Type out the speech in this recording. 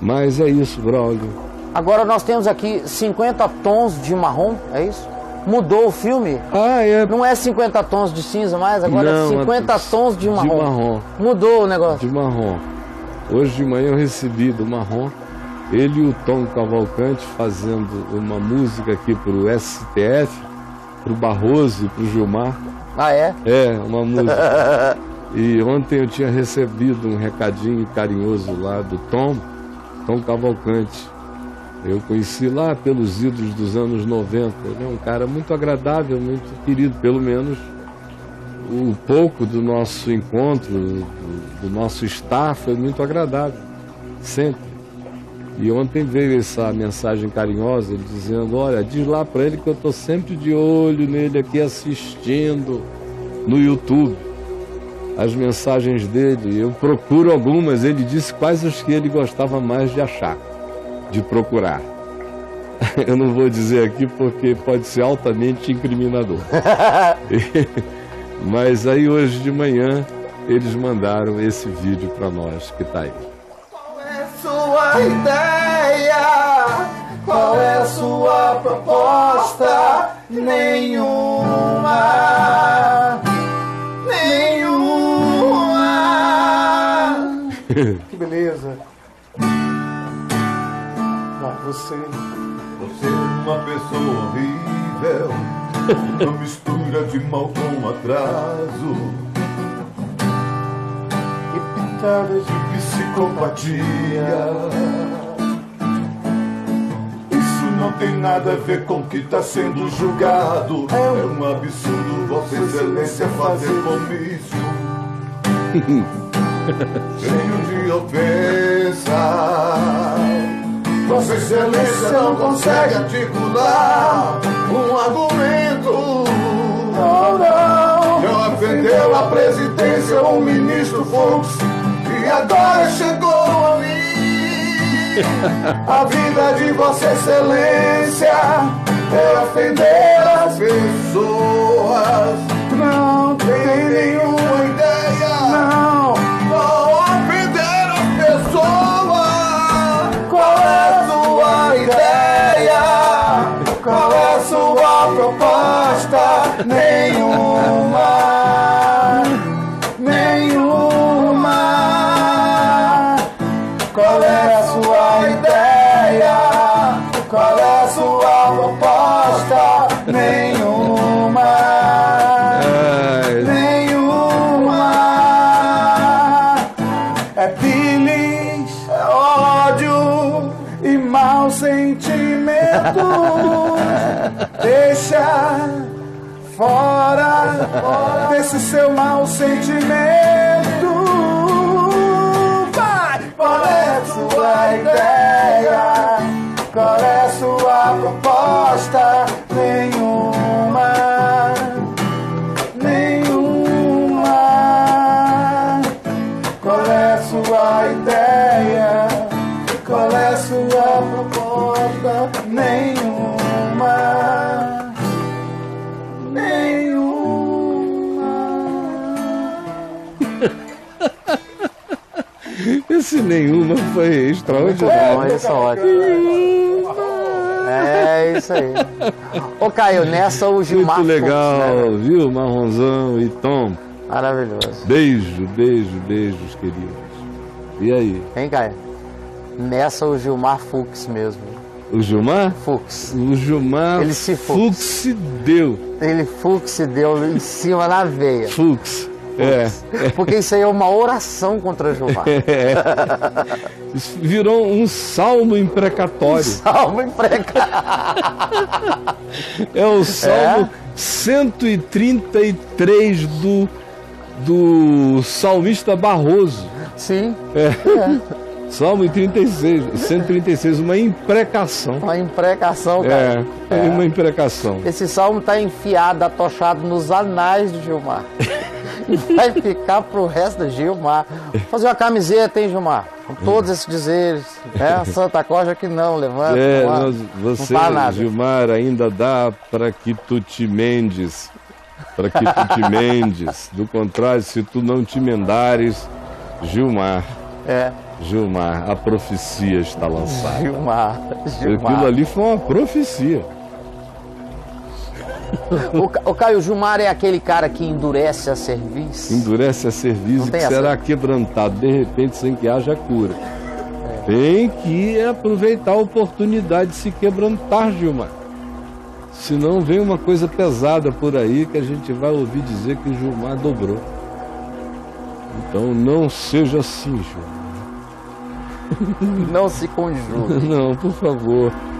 Mas é isso, Braulio. Agora nós temos aqui 50 tons de marrom, é isso? Mudou o filme? Ah, é. Não é 50 tons de cinza mais, agora não, é 50 tons de marrom. De marrom. Mudou o negócio. De marrom. Hoje de manhã eu recebi do marrom, ele e o Tom Cavalcante fazendo uma música aqui pro STF, pro Barroso e pro Gilmar. Ah, é? É, uma música. E ontem eu tinha recebido um recadinho carinhoso lá do Tom Cavalcante. Eu conheci lá pelos ídolos dos anos 90. Ele é um cara muito agradável, muito querido, pelo menos o pouco do nosso encontro, do nosso estar, foi muito agradável, sempre. E ontem veio essa mensagem carinhosa, ele dizendo, olha, diz lá para ele que eu estou sempre de olho nele aqui assistindo no YouTube as mensagens dele. Eu procuro algumas, ele disse quais os que ele gostava mais de achar, de procurar. Eu não vou dizer aqui porque pode ser altamente incriminador. Mas aí hoje de manhã eles mandaram esse vídeo para nós que está aí. Qual é sua ideia? Qual é sua proposta? Nenhuma. Nenhuma. Que beleza. Não, você é uma pessoa horrível, uma mistura de mal com atraso e pintadas de psicopatia. Isso não tem nada a ver com o que está sendo julgado. É um absurdo Vossa Excelência fazer comício cheio de ofensa. Vossa Excelência não consegue articular um argumento. Não, não. Já ofendeu a presidência o ministro Fux e agora chegou a mim. A vida de Vossa Excelência é ofender as pessoas. Não tem nenhuma ideia. Não. Não ofender as pessoas. Qual é? Qual é a sua proposta? Nenhuma. Nenhuma. Qual é a sua ideia? Qual é a sua proposta? Nenhuma. Nenhuma. É bilis, é ódio e mau sentimento. Deixa fora desse seu mau sentimento. Vai! Qual é a sua ideia? Qual é a sua proposta? Nenhuma. Nenhuma. Qual é a sua ideia? Qual é a sua proposta? Nenhuma. Esse nenhuma foi extraordinário. É, isso é ótimo. É isso aí. Ô Caio, nessa o Gilmar. Muito legal, Fux, né? Viu? Marronzão e Tom. Maravilhoso. Beijo, beijo, beijos, queridos. E aí? Hein, Caio? Nessa o Gilmar Fux mesmo. O Gilmar? Fux. O Gilmar. Ele se Fux se deu. Ele Fux se deu em cima na veia. Fux. É. Porque isso aí é uma oração contra Jeová. É. Isso virou um salmo imprecatório. Um salmo imprecatório. É o salmo 133 do salmista Barroso. Sim. É. Salmo 36, 136, uma imprecação. Uma imprecação, cara. É, uma imprecação. Esse salmo está enfiado, atochado nos anais de Gilmar. Vai ficar pro resto da Gilmar. Vou fazer uma camiseta, hein, Gilmar? Com todos esses dizeres. É, Santa Costa que não, levanta. É, nós, você, não fala nada. Gilmar, ainda dá para que tu te mendes. Para que tu te mendes. Do contrário, se tu não te mendares, Gilmar. É. Gilmar, a profecia está lançada. Gilmar. Aquilo ali foi uma profecia. O Caio, Gilmar é aquele cara que endurece a serviço. Endurece a serviço e que será quebrantado, de repente, sem que haja cura. É. Tem que aproveitar a oportunidade de se quebrantar, Gilmar. Senão vem uma coisa pesada por aí que a gente vai ouvir dizer que Gilmar dobrou. Então não seja assim, Gilmar. Não se conjugue. Não, por favor.